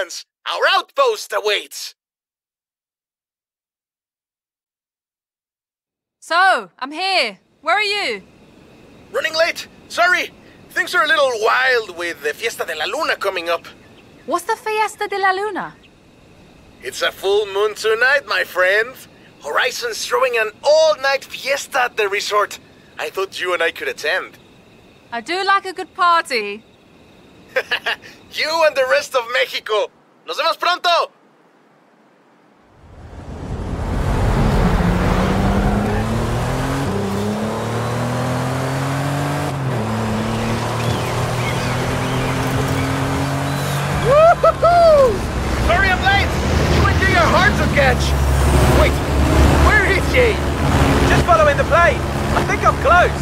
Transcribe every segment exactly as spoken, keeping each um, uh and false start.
lands, our outpost awaits! So, I'm here. Where are you? Running late. Sorry. Things are a little wild with the Fiesta de la Luna coming up. What's the Fiesta de la Luna? It's a full moon tonight, my friend. Horizon's throwing an all-night fiesta at the resort. I thought you and I could attend. I do like a good party. You and the rest of Mexico. Nos vemos pronto! Woo-hoo-hoo! Sorry I'm late! You went through your heart to catch! Wait, where is she? Just following the plane. I think I'm close.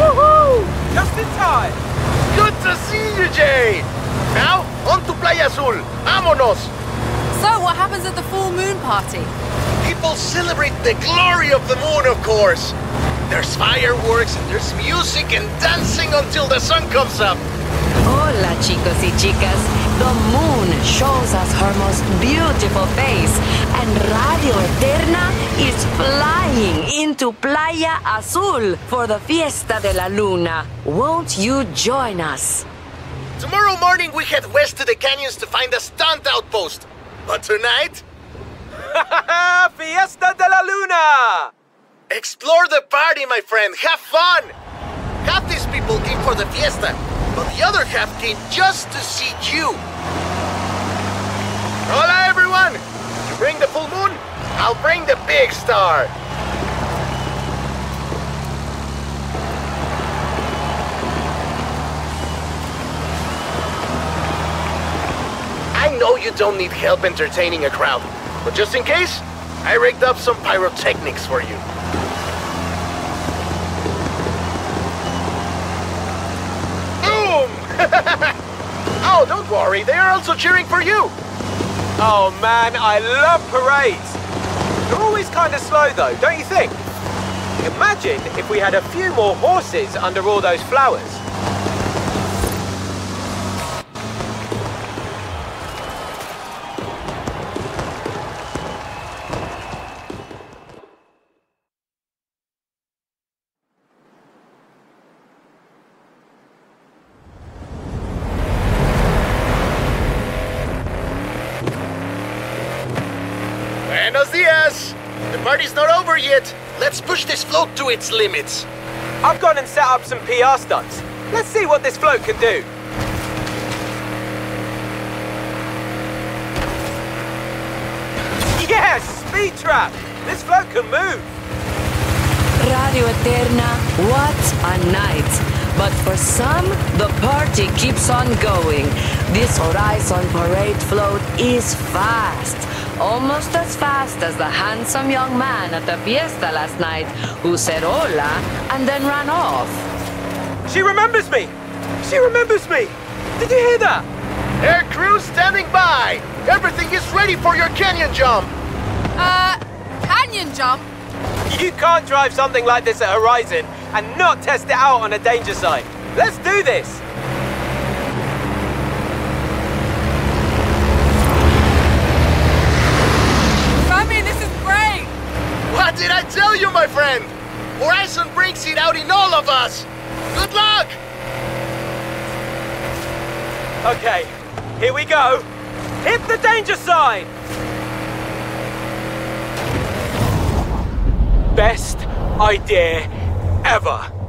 Woohoo! Just in time! Good to see you, Jay! Now, on to Playa Azul! Vámonos! So, what happens at the full moon party? People celebrate the glory of the moon, of course! There's fireworks, and there's music and dancing until the sun comes up! Hola, chicos y chicas! The moon shows us her most beautiful face, and Radio Eterna is flying into Playa Azul for the Fiesta de la Luna. Won't you join us? Tomorrow morning we head west to the canyons to find a stunt outpost. But tonight... Fiesta de la Luna! Explore the party, my friend! Have fun! Half these people came for the fiesta, but the other half came just to see you! Hola, everyone! You bring the full moon? I'll bring the big star! I know you don't need help entertaining a crowd, but just in case, I rigged up some pyrotechnics for you. Oh, don't worry, they are also cheering for you! Oh man, I love parades! They're always kind of slow though, don't you think? Imagine if we had a few more horses under all those flowers. Buenos dias! The party's not over yet. Let's push this float to its limits. I've gone and set up some P R stunts. Let's see what this float can do. Yes! Speed trap! This float can move! Radio Eterna, what a night! But for some, the party keeps on going. This Horizon parade float is fast. Almost as fast as the handsome young man at the fiesta last night, who said hola and then ran off. She remembers me! She remembers me! Did you hear that? Air crew standing by! Everything is ready for your canyon jump! Uh, canyon jump? You can't drive something like this at Horizon and not test it out on a danger site. Let's do this! What did I tell you, my friend? Horizon brings it out in all of us! Good luck! Okay, here we go! Hit the danger sign! Best idea ever!